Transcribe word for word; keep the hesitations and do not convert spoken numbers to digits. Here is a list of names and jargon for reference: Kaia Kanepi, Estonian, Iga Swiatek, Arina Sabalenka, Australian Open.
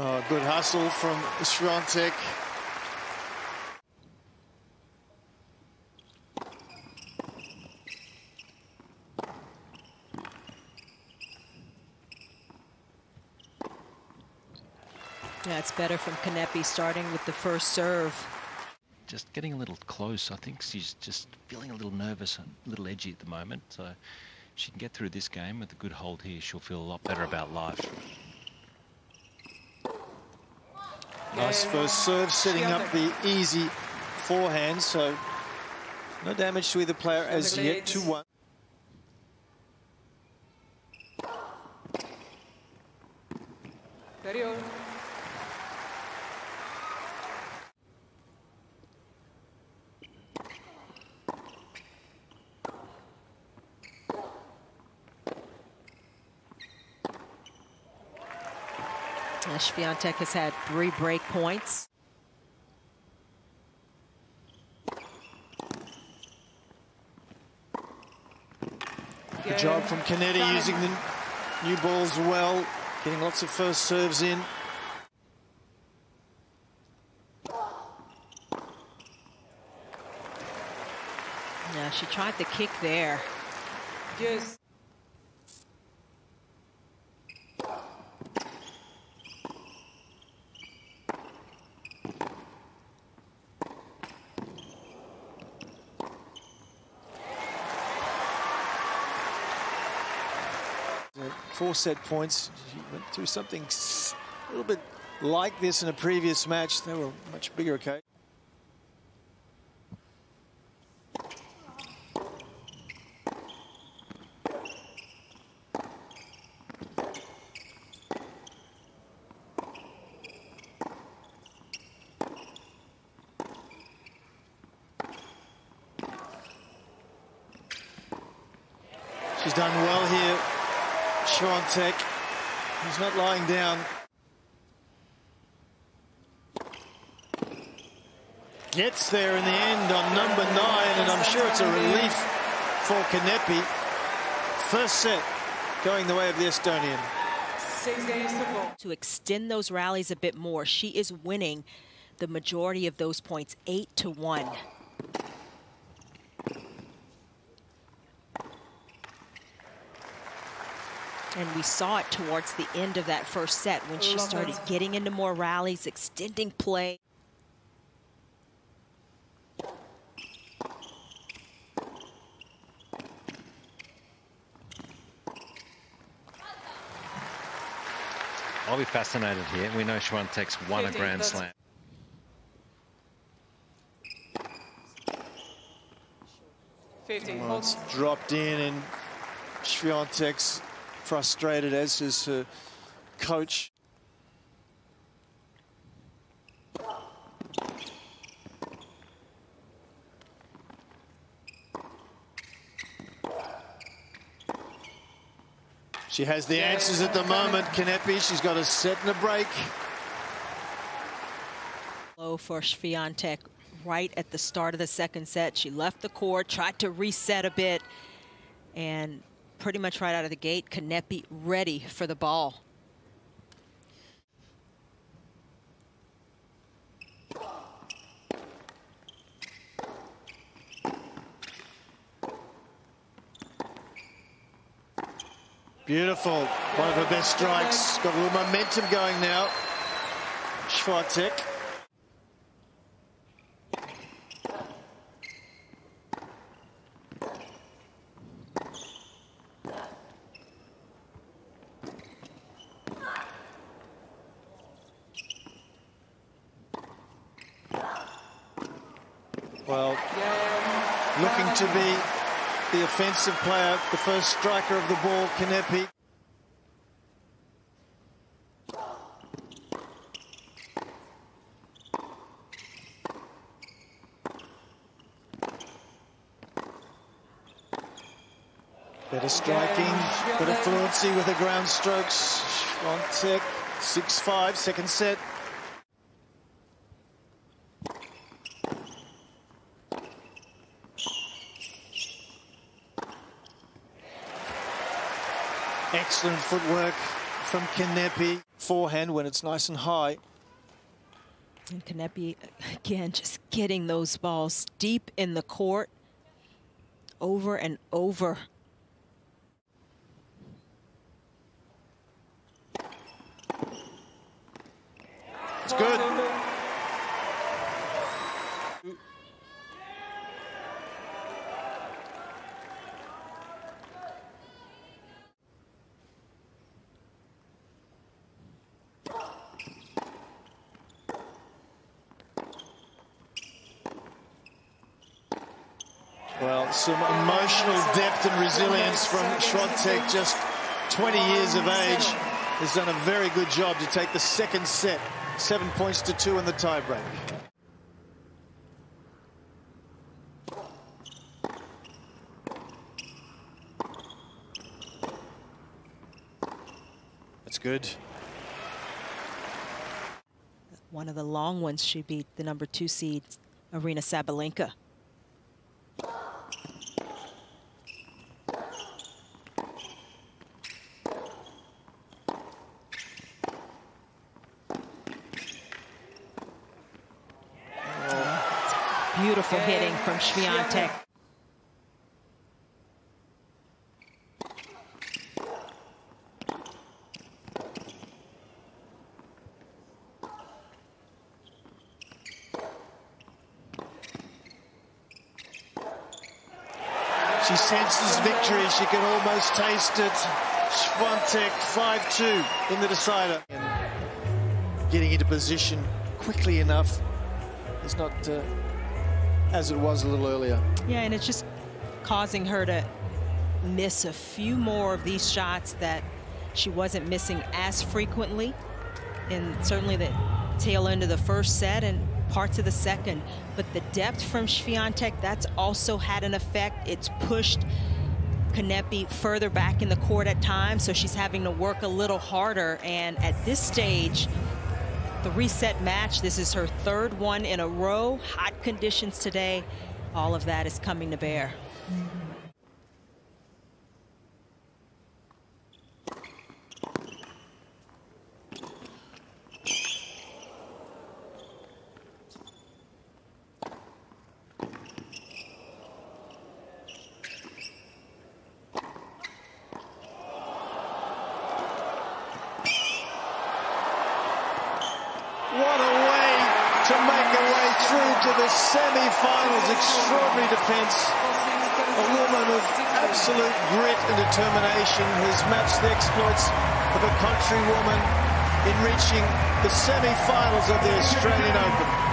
Oh, good hustle from Swiatek. Yeah, it's better from Kanepi starting with the first serve. Just getting a little close. I think she's just feeling a little nervous and a little edgy at the moment. So she can get through this game with a good hold here. She'll feel a lot better about life. Nice first serve, setting up the easy forehand. So no damage to either player as yet. two one. Swiatek has had three break points. Good job from Kanepi, using the new balls well, getting lots of first serves in. Yeah, she tried the kick there. Yes. Four set points. She went through something a little bit like this in a previous match. They were much bigger occasion. She's done well here. Swiatek, he's not lying down. Gets there in the end on number nine, and I'm sure it's a relief for Kanepi. First set going the way of the Estonian. To extend those rallies a bit more, she is winning the majority of those points, eight to one. And we saw it towards the end of that first set when she started getting into more rallies, extending play. I'll be fascinated here. We know Swiatek's won a Grand Slam. Well, it's dropped in, and Swiatek's frustrated, as is her coach. She has the answers at the moment, Kanepi. She's got a set and a break. Low for Swiatek right at the start of the second set. She left the court, tried to reset a bit, and pretty much right out of the gate, Kanepi ready for the ball. Beautiful. One of her best strikes. Got a little momentum going now. Swiatek. Well, looking to be the offensive player, the first striker of the ball, Kanepi. Better striking, better fluency with the ground strokes. Swiatek, six five, second set. Excellent footwork from Kanepi. Forehand when it's nice and high. And Kanepi, again, just getting those balls deep in the court, over and over. It's good. Well, some emotional depth and resilience from Swiatek, just twenty years of age, has done a very good job to take the second set. Seven points to two in the tiebreak. That's good. One of the long ones, she beat the number two seed, Arina Sabalenka. Beautiful hitting from Swiatek. She senses victory. She can almost taste it. Swiatek five two in the decider. And getting into position quickly enough is not... Uh, as it was a little earlier. Yeah, and it's just causing her to miss a few more of these shots that she wasn't missing as frequently, and certainly the tail end of the first set and parts of the second. But the depth from Swiatek, that's also had an effect. It's pushed Kanepi further back in the court at times, so she's having to work a little harder. And at this stage, three-set match. This is her third one in a row. Hot conditions today. All of that is coming to bear. To make her way through to the semi-finals. Extraordinary defense. A woman of absolute grit and determination who's matched the exploits of a countrywoman in reaching the semi-finals of the Australian Open.